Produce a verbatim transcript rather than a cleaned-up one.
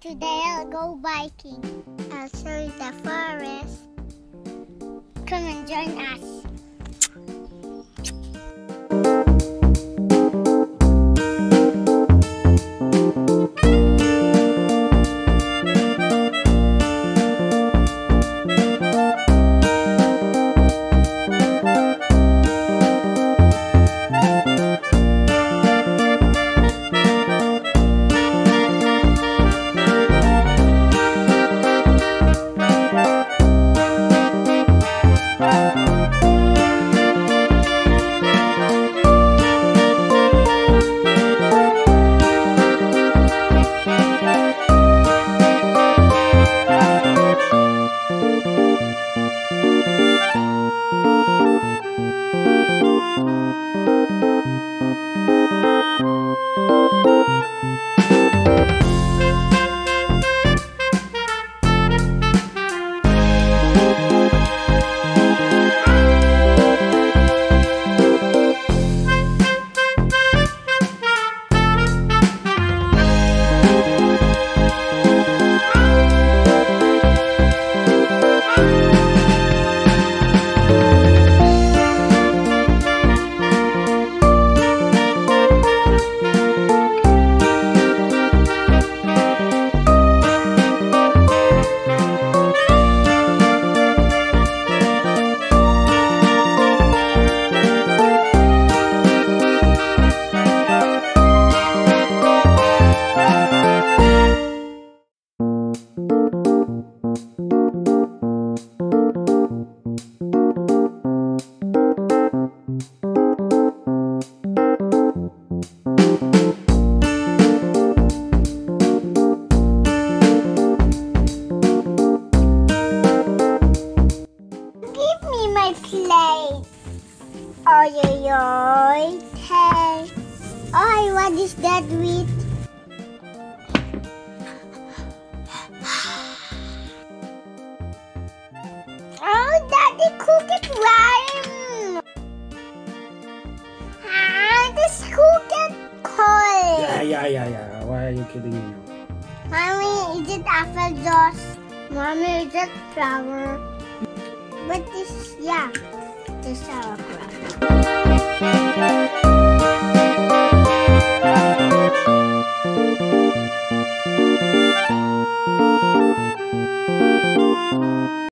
Today I'll go biking. I'll show you the forest. Come and join us. Oy, oy, oy. Hey. Oy, what is that with? Oh, Daddy, cook it warm. Ah, just cook it cold. Yeah, yeah, yeah, yeah. Why are you kidding me now? Mommy, is it apple juice? Mommy, is it flour? But this, yeah. The sauerkraut.